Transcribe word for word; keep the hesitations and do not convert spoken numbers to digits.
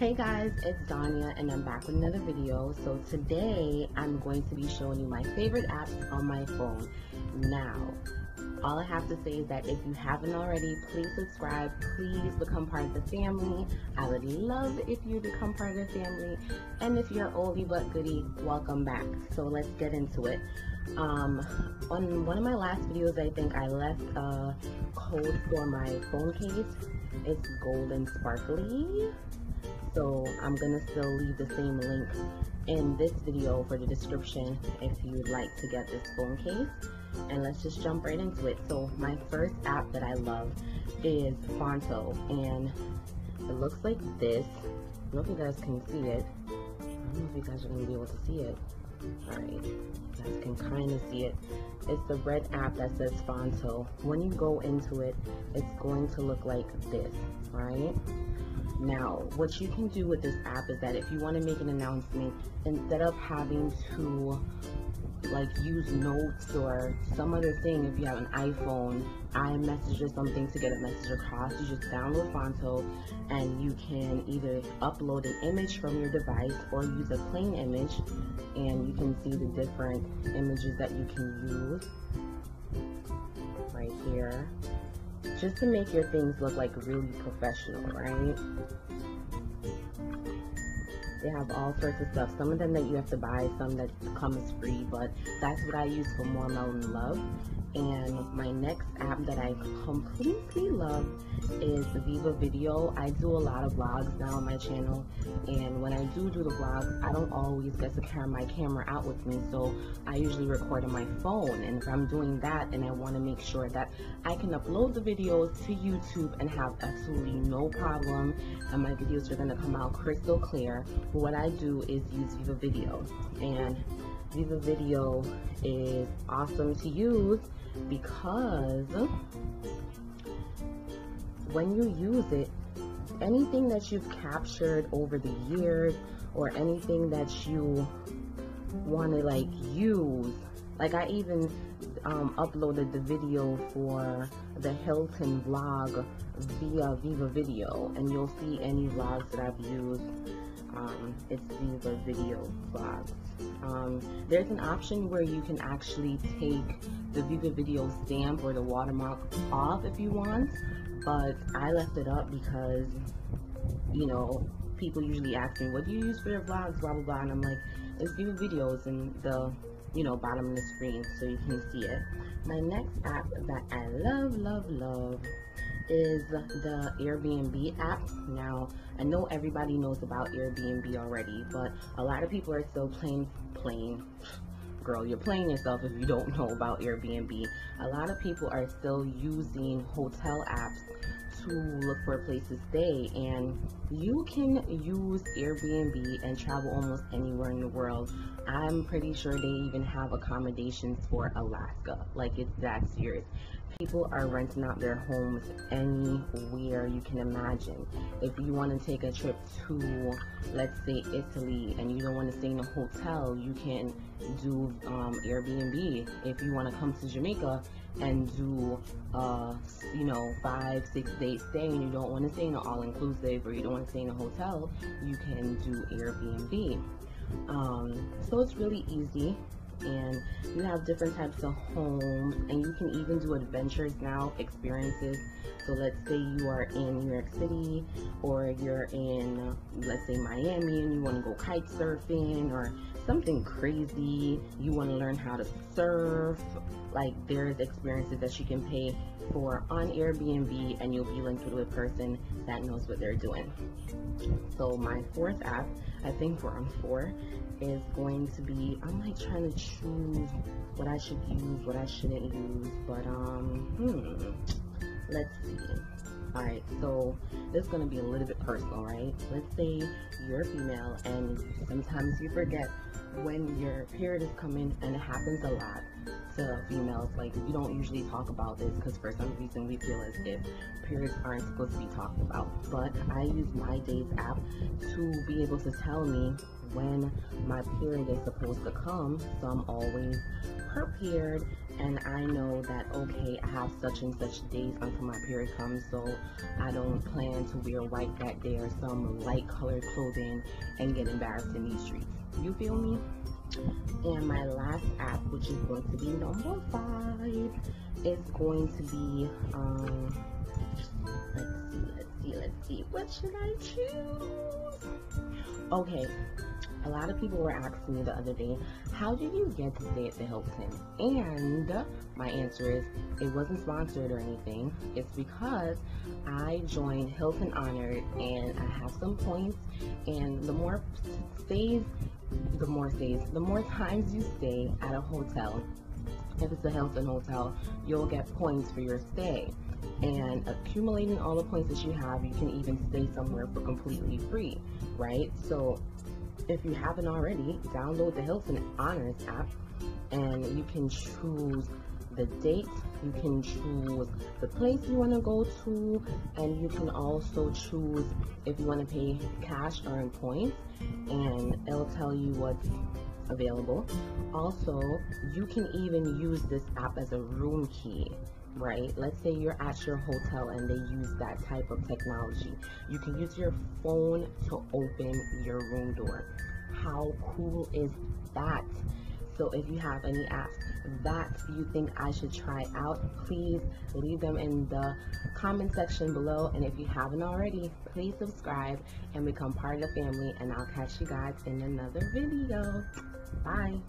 Hey guys, it's Danya and I'm back with another video. So today I'm going to be showing you my favorite apps on my phone. Now, all I have to say is that if you haven't already, please subscribe, please become part of the family. I would love if you become part of the family. And if you're oldie but goodie, welcome back. So let's get into it. Um, on one of my last videos, I think I left a code for my phone case. It's gold and sparkly. So I'm gonna still leave the same link in this video for the description if you'd like to get this phone case. And let's just jump right into it. So my first app that I love is Fonto, and it looks like this. I don't know if you guys can see it. I don't know if you guys are gonna be able to see it. Alright, you guys can kind of see it. It's the red app that says Fonto. When you go into it, it's going to look like this, right? Now, what you can do with this app is that if you want to make an announcement, instead of having to like use notes or some other thing, if you have an iPhone, iMessage or something to get a message across, you just download Fonto and you can either upload an image from your device or use a plain image, and you can see the different images that you can use right here, just to make your things look like really professional, right? They have all sorts of stuff. Some of them that you have to buy, some that comes free, but that's what I use for More Melanin Love. And my next app that I completely love is Viva Video. I do a lot of vlogs now on my channel, and when I do do the vlogs, I don't always get to carry my camera out with me, so I usually record on my phone. And if I'm doing that and I want to make sure that I can upload the videos to YouTube and have absolutely no problem, and my videos are going to come out crystal clear, what I do is use Viva Video. And Viva Video is awesome to use because when you use it, anything that you've captured over the years or anything that you want to like use, like I even um, uploaded the video for the Hilton vlog via Viva Video, and you'll see any vlogs that I've used. Um, it's Viva Video vlogs. Um, there's an option where you can actually take the Viva Video stamp or the watermark off if you want, but I left it up because, you know, people usually ask me, what do you use for your vlogs, blah blah blah, and I'm like, it's Viva Videos in the, you know, bottom of the screen so you can see it. My next app that I love, love, love is the Airbnb app. Now, I know everybody knows about Airbnb already, but a lot of people are still playing, playing, girl, you're playing yourself if you don't know about Airbnb. A lot of people are still using hotel apps to look for a place to stay, and you can use Airbnb and travel almost anywhere in the world. I'm pretty sure they even have accommodations for Alaska, like it's that serious. People are renting out their homes anywhere you can imagine. If you want to take a trip to, let's say, Italy, and you don't want to stay in a hotel, you can do um, Airbnb. If you want to come to Jamaica and do, uh, you know, five, six day stay, and you don't want to stay in an all-inclusive or you don't want to stay in a hotel, you can do Airbnb. Um, so it's really easy. And you have different types of homes, and you can even do adventures now, experiences. So let's say you are in New York City, or you're in, let's say, Miami, and you want to go kite surfing or something crazy. You want to learn how to surf. Like, there's experiences that you can pay for on Airbnb, and you'll be linked with a person that knows what they're doing. So my fourth app, I think we're on four, is going to be, I'm like trying to choose what I should use, what I shouldn't use, but um, hmm, let's see. Alright, so this is going to be a little bit personal, right? Let's say you're female, and sometimes you forget when your period is coming, and it happens a lot to females. Like, you don't usually talk about this because for some reason we feel as if periods aren't supposed to be talked about, but I use My Days app to be able to tell me when my period is supposed to come, so I'm always prepared and I know that, okay, I have such and such days until my period comes, so I don't plan to wear white that day or some light colored clothing and get embarrassed in these streets. You feel me? And my last app, which is going to be number five, is going to be, um, let's see, let's see, let's see, what should I choose? Okay, a lot of people were asking me the other day, how did you get to stay at the Hilton? And my answer is, it wasn't sponsored or anything. It's because I joined Hilton Honors and I have some points, and the more stays, the more stays, the more times you stay at a hotel, if it's a Hilton hotel, you'll get points for your stay. And accumulating all the points that you have, you can even stay somewhere for completely free, right? So if you haven't already, download the Hilton Honors app, and you can choose the date, you can choose the place you want to go to, and you can also choose if you want to pay cash or in points, and it'll tell you what's available. Also, you can even use this app as a room key, right? Let's say you're at your hotel and they use that type of technology. You can use your phone to open your room door. How cool is that? So if you have any apps that you think I should try out, please leave them in the comment section below. And if you haven't already, please subscribe and become part of the family. And I'll catch you guys in another video. Bye.